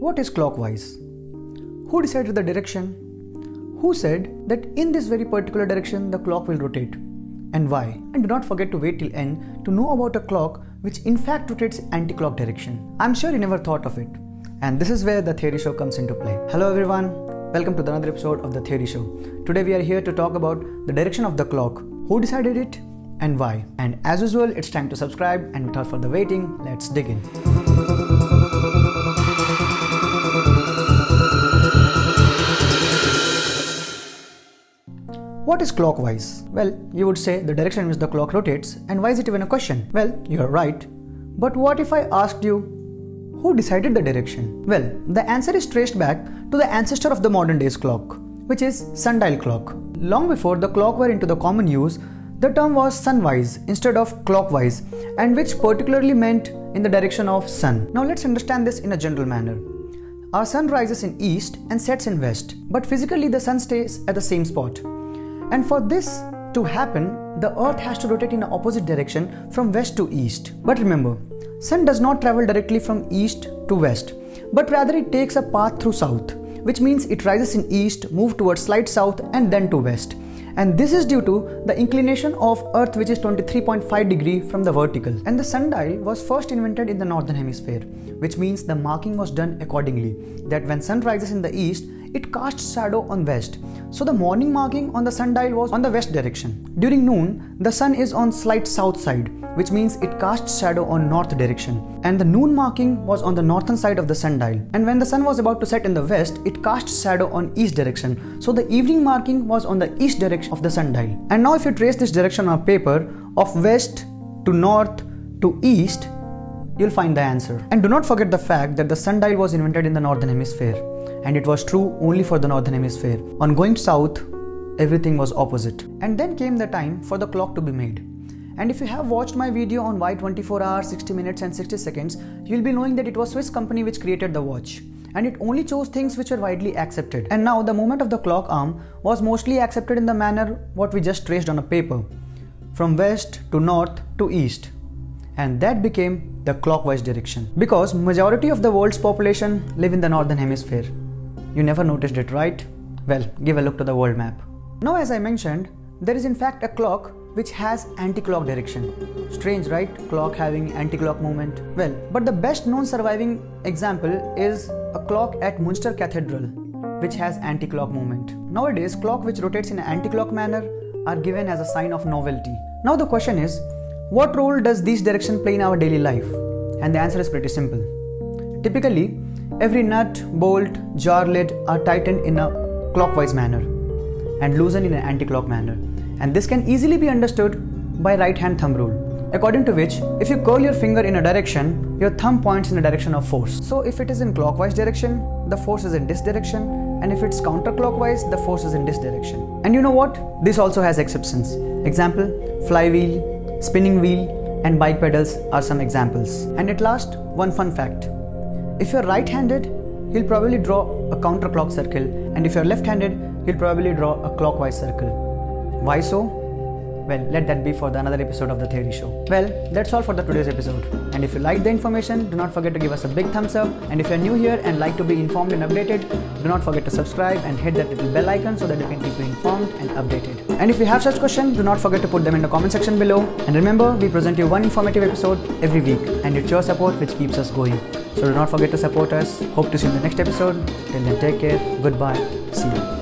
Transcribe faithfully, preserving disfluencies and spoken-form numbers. What is clockwise? Who decided the direction? Who said that in this very particular direction the clock will rotate? And why? And do not forget to wait till end to know about a clock which in fact rotates anti-clock direction. I'm sure you never thought of it. And this is where the Theory Show comes into play. Hello everyone, welcome to another episode of the Theory Show. Today we are here to talk about the direction of the clock, who decided it and why. And as usual, it's time to subscribe, and without further waiting, let's dig in. What is clockwise? Well, you would say the direction in which the clock rotates, and why is it even a question? Well, you're right. But what if I asked you, who decided the direction? Well, the answer is traced back to the ancestor of the modern day's clock, which is sundial clock. Long before the clock were into the common use, the term was sunwise instead of clockwise, and which particularly meant in the direction of sun. Now let's understand this in a general manner. Our sun rises in east and sets in west, but physically the sun stays at the same spot. And for this to happen, the earth has to rotate in an opposite direction from west to east. But remember, sun does not travel directly from east to west, but rather it takes a path through south, which means it rises in east, moves towards slight south and then to west. And this is due to the inclination of earth, which is twenty-three point five degree from the vertical. And the sundial was first invented in the northern hemisphere, which means the marking was done accordingly, that when sun rises in the east, it casts shadow on west. So the morning marking on the sundial was on the west direction. During noon, the sun is on slight south side, which means it casts shadow on north direction. And the noon marking was on the northern side of the sundial. And when the sun was about to set in the west, it casts shadow on east direction. So the evening marking was on the east direction of the sundial. And now if you trace this direction on paper, of west to north to east, you'll find the answer. And do not forget the fact that the sundial was invented in the northern hemisphere. And it was true only for the northern hemisphere. On going south, everything was opposite. And then came the time for the clock to be made. And if you have watched my video on why twenty-four hours, sixty minutes and sixty seconds, you'll be knowing that it was Swiss company which created the watch. And it only chose things which were widely accepted. And now the movement of the clock arm was mostly accepted in the manner what we just traced on a paper, from west to north to east. And that became the clockwise direction. Because majority of the world's population live in the northern hemisphere. You never noticed it, right? Well, give a look to the world map. Now, as I mentioned, there is in fact a clock which has anti-clock direction. Strange, right? Clock having anti-clock movement. Well, but the best known surviving example is a clock at Münster Cathedral, which has anti-clock movement. Nowadays, clocks which rotates in an anti-clock manner are given as a sign of novelty. Now the question is, what role does this direction play in our daily life? And the answer is pretty simple. Typically, every nut, bolt, jar lid are tightened in a clockwise manner and loosened in an anti-clock manner. And this can easily be understood by right hand thumb rule, according to which if you curl your finger in a direction, your thumb points in the direction of force. So if it is in clockwise direction, the force is in this direction. And if it's counterclockwise, the force is in this direction. And you know what? This also has exceptions. Example, flywheel, spinning wheel and bike pedals are some examples. And at last, one fun fact. If you're right-handed, you'll probably draw a counterclock circle, and if you're left-handed, you'll probably draw a clockwise circle. Why so? Well, let that be for the another episode of The Theory Show. Well, that's all for the today's episode. And if you like the information, do not forget to give us a big thumbs up. And if you're new here and like to be informed and updated, do not forget to subscribe and hit that little bell icon so that you can keep informed and updated. And if you have such questions, do not forget to put them in the comment section below. And remember, we present you one informative episode every week, and it's your support which keeps us going. So do not forget to support us. Hope to see you in the next episode. Till then, take care. Goodbye. See you.